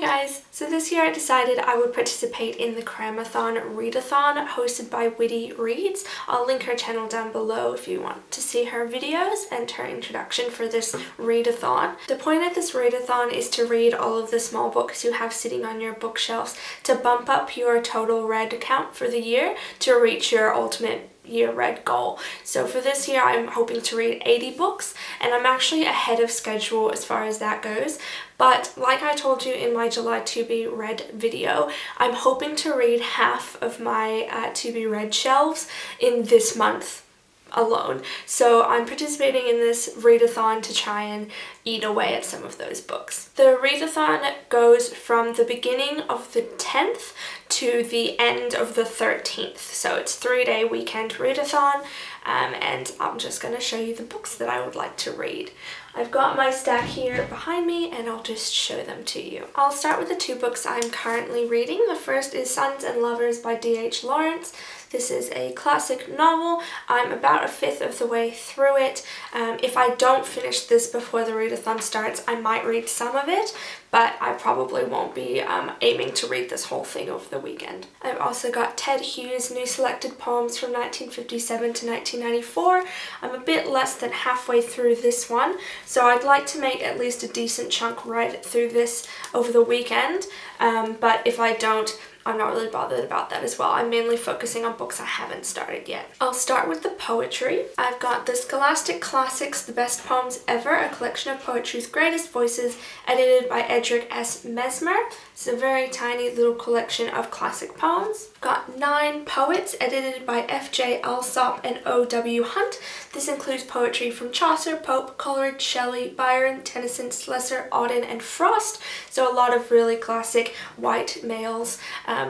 Hey guys! So this year I decided I would participate in the Cramathon readathon hosted by Witty Reads. I'll link her channel down below if you want to see her videos and her introduction for this readathon. The point of this readathon is to read all of the small books you have sitting on your bookshelves to bump up your total read count for the year to reach your ultimate year read goal. So for this year I'm hoping to read 80 books and I'm actually ahead of schedule as far as that goes, but like I told you in my July to be read video, I'm hoping to read half of my to be read shelves in this month alone. So I'm participating in this readathon to try and eat away at some of those books. The readathon goes from the beginning of the 10th to the end of the 13th. So it's three-day weekend readathon and I'm just going to show you the books that I would like to read. I've got my stack here behind me and I'll just show them to you. I'll start with the two books I'm currently reading. The first is Sons and Lovers by DH Lawrence. This is a classic novel. I'm about a fifth of the way through it. If I don't finish this before the readathon starts, I might read some of it, but I probably won't be aiming to read this whole thing over the weekend. I've also got Ted Hughes' New Selected Poems from 1957 to 1994. I'm a bit less than halfway through this one, so I'd like to make at least a decent chunk read through this over the weekend, but if I don't, I'm not really bothered about that as well. I'm mainly focusing on books I haven't started yet. I'll start with the poetry. I've got The Scholastic Classics, The Best Poems Ever, a collection of poetry's greatest voices, edited by Edric S. Mesmer. It's a very tiny little collection of classic poems. I've got Nine Poets, edited by F.J. Allsopp and O.W. Hunt. This includes poetry from Chaucer, Pope, Coleridge, Shelley, Byron, Tennyson, Slessor, Auden, and Frost. So a lot of really classic white males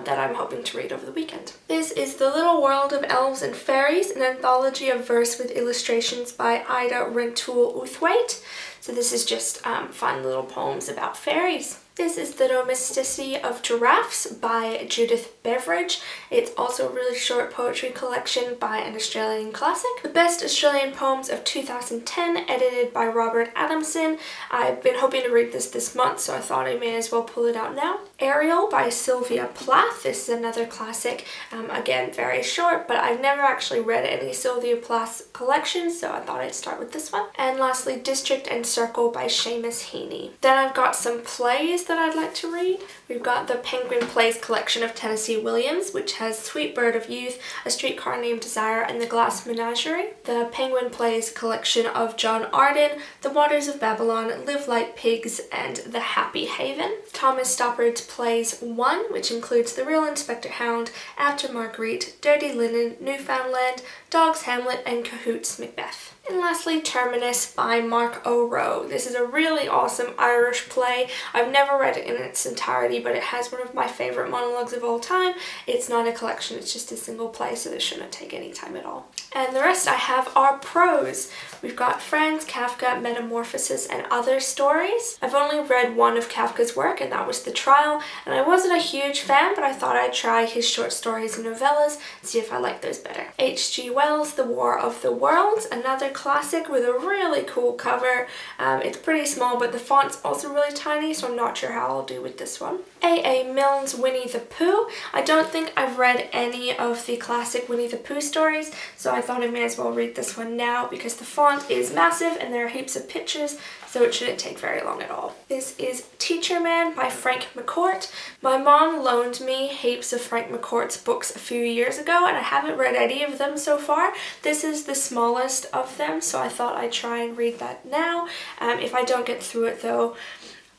that I'm hoping to read over the weekend. This is The Little World of Elves and Fairies, an anthology of verse with illustrations by Ida Rentoul Outhwaite. So this is just fun little poems about fairies. This is The Domesticity of Giraffes by Judith Beveridge. It's also a really short poetry collection by an Australian classic. The Best Australian Poems of 2010, edited by Robert Adamson. I've been hoping to read this month, so I thought I may as well pull it out now. Ariel by Sylvia Plath. This is another classic. Again, very short, but I've never actually read any Sylvia Plath's collections, so I thought I'd start with this one. And lastly, District and Circle by Seamus Heaney. Then I've got some plays that I'd like to read. We've got the Penguin Plays collection of Tennessee Williams, which has Sweet Bird of Youth, A Streetcar Named Desire, and The Glass Menagerie. The Penguin Plays collection of John Arden, The Waters of Babylon, Live Like Pigs, and The Happy Haven. Tom Stoppard's Plays 1, which includes The Real Inspector Hound, After Marguerite, Dirty Linen, Newfoundland, Dogs Hamlet, and Cahoots Macbeth. And lastly, Terminus by Mark O'Rowe. This is a really awesome Irish play. I've never read it in its entirety, but it has one of my favourite monologues of all time. It's not a collection, it's just a single play, so this shouldn't take any time at all. And the rest I have are prose. We've got Franz Kafka, Metamorphoses, and Other Stories. I've only read one of Kafka's work, and that was The Trial, and I wasn't a huge fan, but I thought I'd try his short stories and novellas and see if I like those better. HG Wells, The War of the Worlds, another classic with a really cool cover. It's pretty small, but the font's also really tiny, so I'm not sure how I'll do with this one. A.A. Milne's Winnie the Pooh. I don't think I've read any of the classic Winnie the Pooh stories, so I thought I may as well read this one now because the font is massive and there are heaps of pictures, so it shouldn't take very long at all. This is Teacher Man by Frank McCourt. My mom loaned me heaps of Frank McCourt's books a few years ago and I haven't read any of them so far. This is the smallest of them, so I thought I'd try and read that now. If I don't get through it though,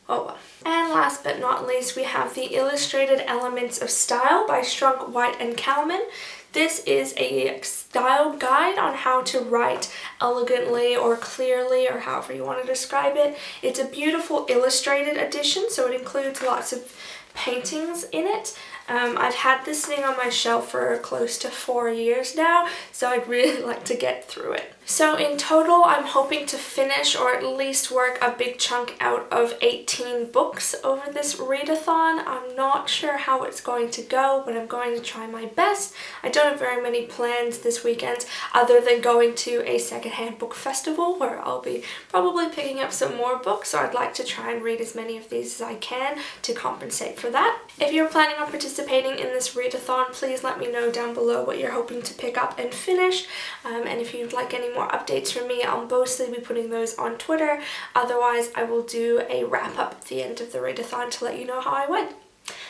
oh well. And last but not least, we have The Illustrated Elements of Style by Strunk, White, and Kalman. This is a style guide on how to write elegantly or clearly or however you want to describe it. It's a beautiful illustrated edition, so it includes lots of paintings in it. I'd had this thing on my shelf for close to 4 years now, so I'd really like to get through it. So in total, I'm hoping to finish or at least work a big chunk out of 18 books over this readathon. I'm not sure how it's going to go, but I'm going to try my best. I don't have very many plans this weekend other than going to a secondhand book festival where I'll be probably picking up some more books, so I'd like to try and read as many of these as I can to compensate for that. If you're planning on participating in this readathon, please let me know down below what you're hoping to pick up and finish, and if you'd like any more updates from me, I'll mostly be putting those on Twitter. Otherwise, I will do a wrap up at the end of the readathon to let you know how I went.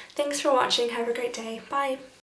Thanks for watching. Have a great day. Bye.